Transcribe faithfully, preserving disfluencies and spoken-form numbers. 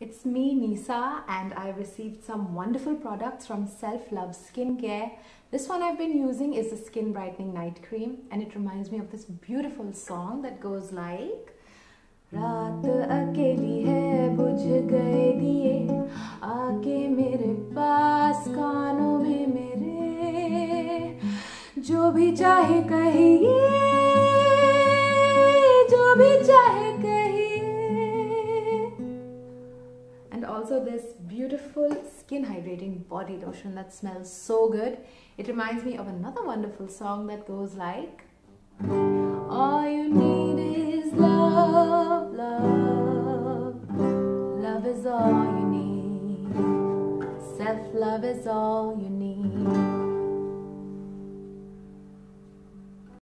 It's me, Nisa, and I received some wonderful products from Self Love Skincare. This one I've been using is the Skin Brightening Night Cream, and it reminds me of this beautiful song that goes like रात अकेली है बुझ गए दिए आके मेरे पास कानों में मेरे जो भी चाहे कहिए जो भी चाहे Also, this beautiful skin hydrating body lotion that smells so good. It reminds me of another wonderful song that goes like